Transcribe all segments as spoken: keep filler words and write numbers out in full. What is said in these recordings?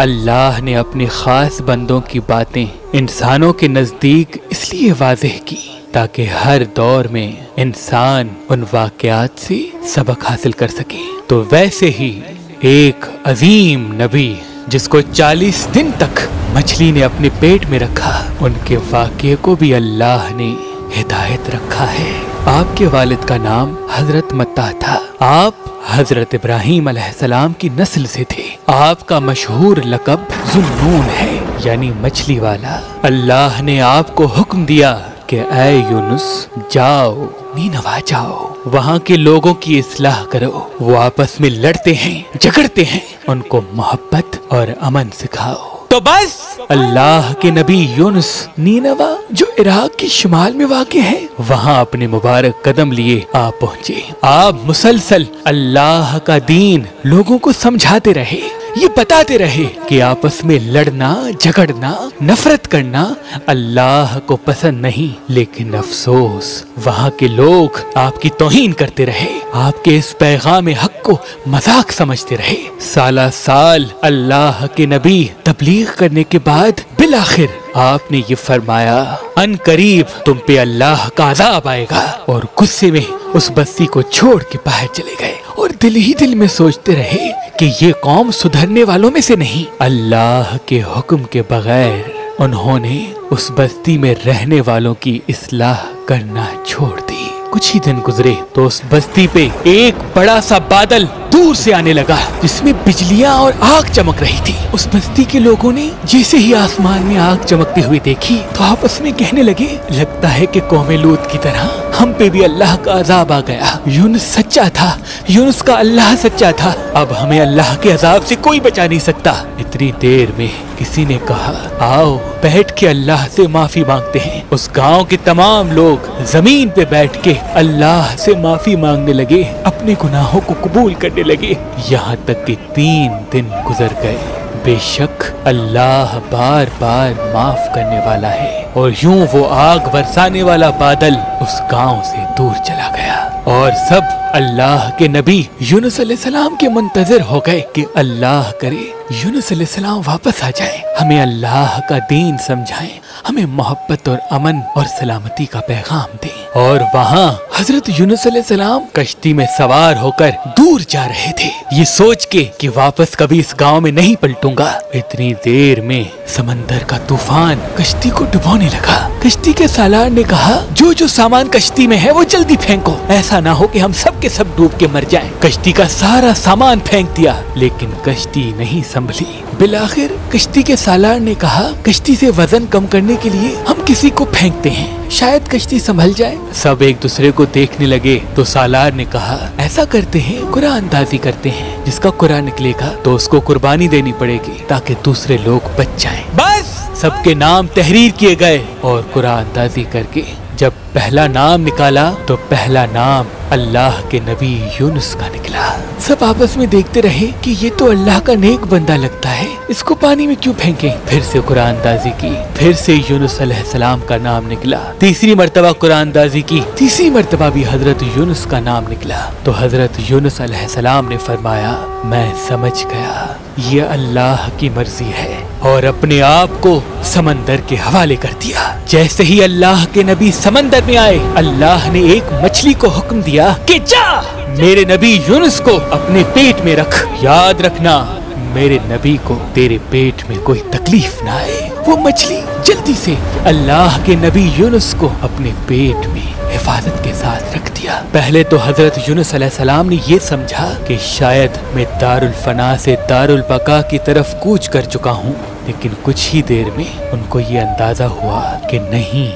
अल्लाह ने अपने ख़ास बंदों की बातें इंसानों के नज़दीक इसलिए वाज़ेह की ताकि हर दौर में इंसान उन वाक़यात से सबक हासिल कर सके। तो वैसे ही एक अजीम नबी जिसको चालीस दिन तक मछली ने अपने पेट में रखा, उनके वाक़ये को भी अल्लाह ने हिदायत रखा है। आपके वालिद का नाम हजरत मत्ता था, आप हजरत इब्राहिम अलैहिस्सलाम की नस्ल से थे। आपका मशहूर लकब ज़ुन्नून है, यानी मछली वाला। अल्लाह ने आपको हुक्म दिया कि ऐ यूनुस, जाओ नीनवा जाओ, वहाँ के लोगों की इस्लाह करो। वो आपस में लड़ते हैं, झगड़ते हैं, उनको मोहब्बत और अमन सिखाओ। तो बस अल्लाह के नबी यूनुस नीनवा, जो इराक के शुमाल में वाक़े है, वहाँ अपने मुबारक कदम लिए आप पहुँचे। आप मुसलसल अल्लाह का दीन लोगों को समझाते रहे, ये बताते रहे कि आपस में लड़ना, झगड़ना, नफरत करना अल्लाह को पसंद नहीं। लेकिन अफसोस, वहाँ के लोग आपकी तौहीन करते रहे, आपके इस पैगाम हक को मजाक समझते रहे। साला साल अल्लाह के नबी तबलीग करने के बाद बिलाखिर आपने ये फरमाया, अन करीब तुम पे अल्लाह का अज़ाब आएगा। और गुस्से में उस बस्ती को छोड़ के बाहर चले गए और दिल ही दिल में सोचते रहे कि ये कौम सुधरने वालों में से नहीं। अल्लाह के हुक्म के बगैर उन्होंने उस बस्ती में रहने वालों की इस्लाह करना छोड़ दी। कुछ ही दिन गुजरे तो उस बस्ती पे एक बड़ा सा बादल दूर से आने लगा जिसमें बिजलियां और आग चमक रही थी। उस बस्ती के लोगों ने जैसे ही आसमान में आग चमकते हुए देखी तो आपस में कहने लगे, लगता है कि कौमे लूत की तरह हम पे भी अल्लाह का अजाब आ गया। यूनुस सच्चा था, यूनुस का अल्लाह सच्चा था, अब हमें अल्लाह के अजाब से कोई बचा नहीं सकता। इतनी देर में किसी ने कहा, आओ बैठ के अल्लाह से माफी मांगते हैं। उस गांव के तमाम लोग जमीन पे बैठ के अल्लाह से माफी मांगने लगे, अपने गुनाहों को कबूल करने लगे। यहाँ तक कि तीन दिन गुजर गए। बेशक अल्लाह बार बार माफ करने वाला है। और यूं वो आग बरसाने वाला बादल उस गांव से दूर चला गया और सब अल्लाह के नबी यूनुस अलैहिस्सलाम के मुंतजर हो गए कि अल्लाह करे यूनुस अलैहिस्सलाम वापस आ जाए, हमें अल्लाह का दीन समझाएं, हमें मोहब्बत और अमन और सलामती का पैगाम दें। और वहाँ हजरत यूनुस अलैहिस्सलाम कश्ती में सवार होकर दूर जा रहे थे, ये सोच के कि वापस कभी इस गांव में नहीं पलटूंगा। इतनी देर में समंदर का तूफान कश्ती को डुबोने लगा। कश्ती के सालार ने कहा, जो जो सामान कश्ती में है वो जल्दी फेंको, ऐसा ना हो कि हम सब के सब डूब के मर जाएं। कश्ती का सारा सामान फेंक दिया, लेकिन कश्ती नहीं संभली। बिलाखिर कश्ती के सालार ने कहा, कश्ती से वजन कम करने के लिए हम किसी को फेंकते हैं, शायद कश्ती संभल जाए। सब एक दूसरे को देखने लगे तो सालार ने कहा, ऐसा करते हैं कुरा अंदाजी करते हैं, जिसका कुरा निकलेगा तो उसको कुर्बानी देनी पड़ेगी ताकि दूसरे लोग बच जाएं। बस सबके नाम तहरीर किए गए और कुरा अंदाजी करके जब पहला नाम निकाला तो पहला नाम अल्लाह के नबी यूनुस का निकला। सब आपस में देखते रहे कि ये तो अल्लाह का नेक बंदा लगता है, इसको पानी में क्यों फेंके। फिर से कुरान अंदाजी की, फिर से यूनुस अलैहिस्सलाम का नाम निकला। तीसरी मर्तबा कुरान अंदाजी की, तीसरी मर्तबा भी हजरत यूनुस का नाम निकला। तो हजरत यूनुस अलैहिस्सलाम ने फरमाया, मैं समझ गया ये अल्लाह की मर्जी है, और अपने आप को समंदर के हवाले कर दिया। जैसे ही अल्लाह के नबी समंदर में आए, अल्लाह ने एक मछली को हुक्म दिया कि जा मेरे नबी यूनुस को अपने पेट में रख, याद रखना मेरे नबी को तेरे पेट में कोई तकलीफ ना आए। वो मछली जल्दी से अल्लाह के नबी यूनुस को अपने पेट में हिफाजत के साथ रख दिया। पहले तो हजरत यूनुस अलैहिस्सलाम ने ये समझा कि शायद मैं दारुल फना से दारुल बका की तरफ कूच कर चुका हूँ, लेकिन कुछ ही देर में उनको ये अंदाजा हुआ कि नहीं,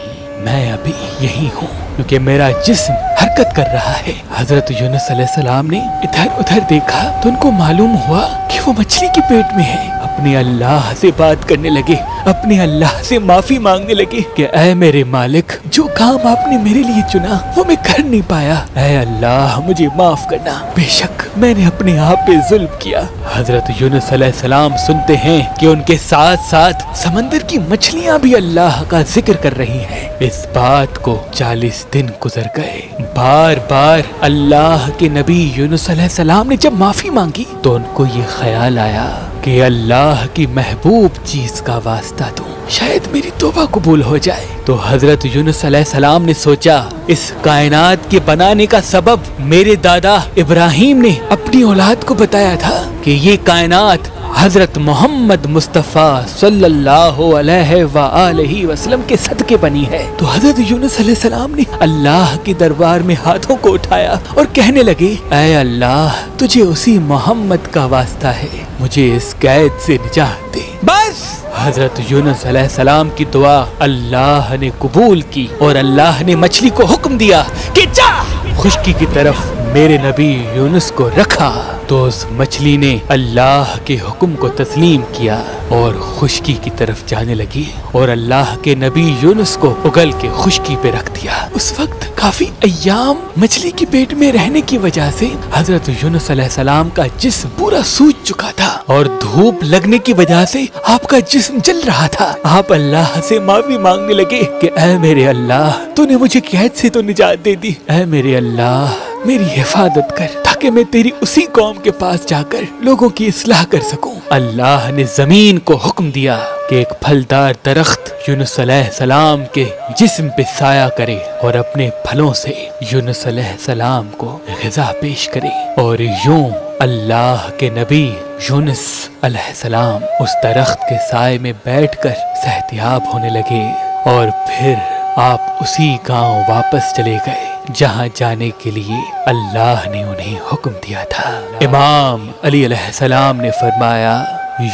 मैं अभी यही हूँ, क्योंकि मेरा जिस्म हरकत कर रहा है। हजरत यूनुस अलैहिस्सलाम ने इधर उधर देखा तो उनको मालूम हुआ कि वो मछली के पेट में है। अपने अल्लाह से बात करने लगे, अपने अल्लाह से माफी मांगने लगे कि ऐ मेरे मालिक, जो काम आपने मेरे लिए चुना वो मैं कर नहीं पाया, ऐ अल्लाह मुझे माफ करना, बेशक मैंने अपने आप पे जुल्म किया। हजरत यूनुस अलैहिस्सलाम सुनते हैं कि उनके साथ साथ समंदर की मछलियाँ भी अल्लाह का जिक्र कर रही है। इस बात को चालीस दिन गुजर गए। बार बार अल्लाह के नबी यूनुस अलैहिस्सलाम ने जब माफी मांगी तो उनको ये ख्याल आया कि अल्लाह की महबूब चीज का वास्ता दूं, शायद मेरी तौबा कबूल हो जाए। तो हजरत यूनुस अलैहिस्सलाम ने सोचा, इस कायनात के बनाने का सबब मेरे दादा इब्राहिम ने अपनी औलाद को बताया था कि ये कायनात हजरत मोहम्मद मुस्तफ़ा सल्लल्लाहु अलैहि व आलिहि वसल्लम के सदके बनी है। तो हजरत यूनुस अलैहिस्सलाम ने अल्लाह के दरबार में हाथों को उठाया और कहने लगे, ऐ अल्लाह, तुझे उसी मोहम्मद का वास्ता है, मुझे इस कैद से निजात दे। बस हजरत यूनुस अलैहिस्सलाम की दुआ अल्लाह ने कबूल की और अल्लाह ने मछली को हुक्म दिया कि जा खुशकी की तरफ मेरे नबी यूनुस को रखा। तो उस मछली ने अल्लाह के हुक्म को तस्लीम किया और खुशकी की तरफ जाने लगी और अल्लाह के नबी यूनुस को उगल के खुशकी पे रख दिया। उस वक्त काफी अय्याम मछली के पेट में रहने की वजह से हजरत यूनुस अलैहिस्सलाम का जिस्म पूरा सूज चुका था और धूप लगने की वजह से आपका जिस्म जल रहा था। आप अल्लाह से माफी मांगने लगे कि ऐ मेरे अल्लाह, तूने मुझे कैद से तो निजात दे दी, ऐ मेरे अल्लाह मेरी हिफाजत कर ताकि मैं तेरी उसी कौम के पास जाकर लोगों की इस्लाह कर सकूं। अल्लाह ने जमीन को हुक्म दिया कि एक फलदार दरख्त यूनुस अलैहिस्सलाम के जिस्म पे साया करे और अपने फलों से यूनुस अलैहिस्सलाम को ग़िज़ा पेश करे। और यूं अल्लाह के नबी यूनुस अलैहिस्सलाम उस दरख्त के साय में बैठकर सेहतियाब होने लगे और फिर आप उसी गांव वापस चले गए जहाँ जाने के लिए अल्लाह ने उन्हें हुक्म दिया था। इमाम अली अलैहिस्सलाम ने फरमाया,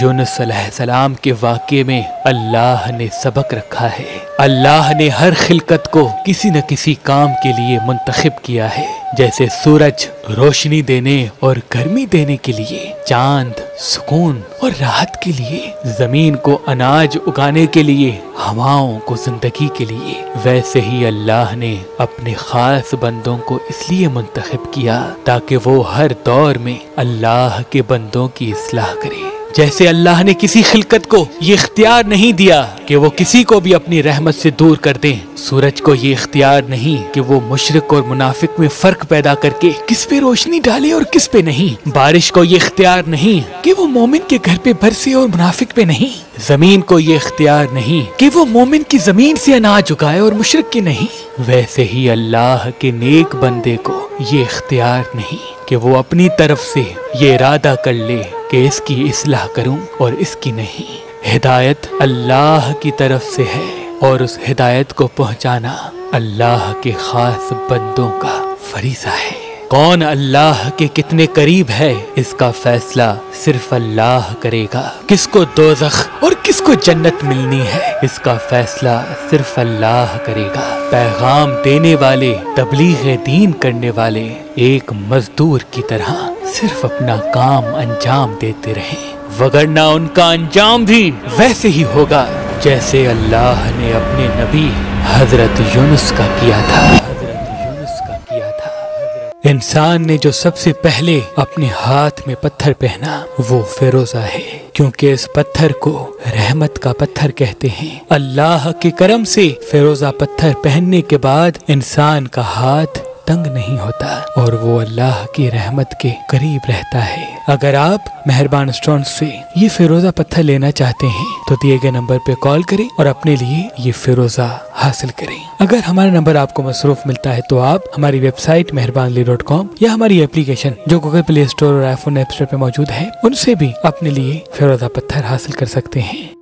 यूनुस अलैहिस्सलाम के वाक़े में अल्लाह ने सबक रखा है। अल्लाह ने हर खिलकत को किसी न किसी काम के लिए मुंतखब किया है, जैसे सूरज रोशनी देने और गर्मी देने के लिए, चांद सुकून और राहत के लिए, जमीन को अनाज उगाने के लिए, हवाओं को जिंदगी के लिए। वैसे ही अल्लाह ने अपने खास बंदों को इसलिए मुंतखब किया ताकि वो हर दौर में अल्लाह के बंदों की इस्लाह करे। जैसे अल्लाह ने किसी खिलकत को ये इख्तियार नहीं दिया कि वो किसी को भी अपनी रहमत से दूर कर दें, सूरज को ये इख्तियार नहीं कि वो मुशरिक और मुनाफिक में फर्क पैदा करके किस पे रोशनी डाले और किस पे नहीं, बारिश को ये इख्तियार नहीं कि वो मोमिन के घर पे बरसे और मुनाफिक पे नहीं, जमीन को ये इख्तियार नहीं कि वो मोमिन की जमीन से अनाज उगाए और मुशरिक की नहीं। वैसे ही अल्लाह के नेक बंदे को ये इख्तियार नहीं कि वो अपनी तरफ से ये इरादा कर ले कि इसकी इस्लाह करूं और इसकी नहीं। हिदायत अल्लाह की तरफ से है और उस हिदायत को पहुंचाना अल्लाह के खास बंदों का फरीज़ा है। कौन अल्लाह के कितने करीब है, इसका फैसला सिर्फ अल्लाह करेगा। किसको दोज़ख और किसको जन्नत मिलनी है, इसका फैसला सिर्फ अल्लाह करेगा। पैगाम देने वाले, तबलीग दीन करने वाले एक मजदूर की तरह सिर्फ अपना काम अंजाम देते रहे, वगरना उनका अंजाम भी वैसे ही होगा जैसे अल्लाह ने अपने नबी हजरत यूनुस का किया था। इंसान ने जो सबसे पहले अपने हाथ में पत्थर पहना वो फिरोजा है, क्योंकि इस पत्थर को रहमत का पत्थर कहते हैं। अल्लाह के करम से फिरोजा पत्थर पहनने के बाद इंसान का हाथ तंग नहीं होता और वो अल्लाह की रहमत के करीब रहता है। अगर आप मेहरबान स्टोन्स से ये फिरोजा पत्थर लेना चाहते हैं तो दिए गए नंबर पे कॉल करें और अपने लिए ये फिरोजा हासिल करें। अगर हमारा नंबर आपको मसरूफ मिलता है तो आप हमारी वेबसाइट मेहरबानली डॉट कॉम या हमारी एप्लीकेशन जो गूगल प्ले स्टोर और आईफोन ऐप स्टोर पे मौजूद है उनसे भी अपने लिए फिरोजा पत्थर हासिल कर सकते हैं।